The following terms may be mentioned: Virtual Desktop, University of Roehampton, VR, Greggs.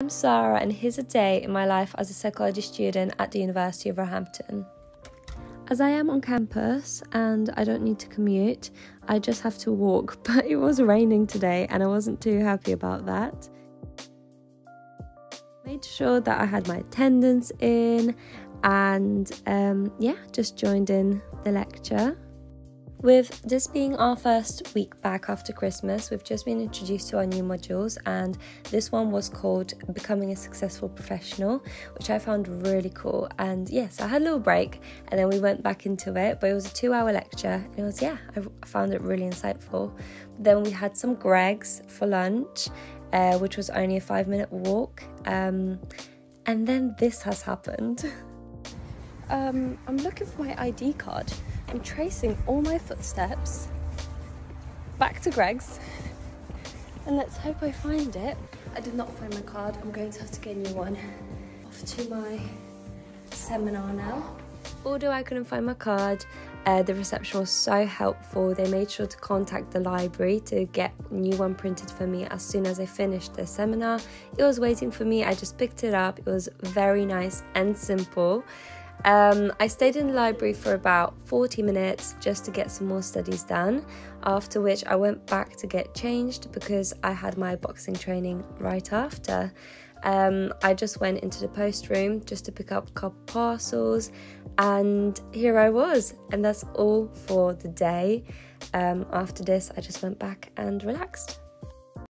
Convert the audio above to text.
I'm Sarah, and here's a day in my life as a psychology student at the University of Roehampton. As I am on campus and I don't need to commute, I just have to walk, but it was raining today and I wasn't too happy about that. I made sure that I had my attendance in and just joined in the lecture. With this being our first week back after Christmas, we've just been introduced to our new modules, and this one was called Becoming a Successful Professional, which I found really cool. And yes, I had a little break and then we went back into it, but it was a 2-hour lecture and it was, I found it really insightful. Then we had some Greggs for lunch, which was only a 5-minute walk. And then this has happened. I'm looking for my ID card. I'm tracing all my footsteps back to Greggs, and let's hope I find it. I did not find my card. I'm going to have to get a new one. Off to my seminar now. Although I couldn't find my card, the reception was so helpful. They made sure to contact the library to get a new one printed for me as soon as I finished the seminar. It was waiting for me. I just picked it up. It was very nice and simple. I stayed in the library for about 40 minutes just to get some more studies done, after which I went back to get changed because I had my boxing training right after. I just went into the post room just to pick up a couple parcels, and here I was, and that's all for the day. After this I just went back and relaxed.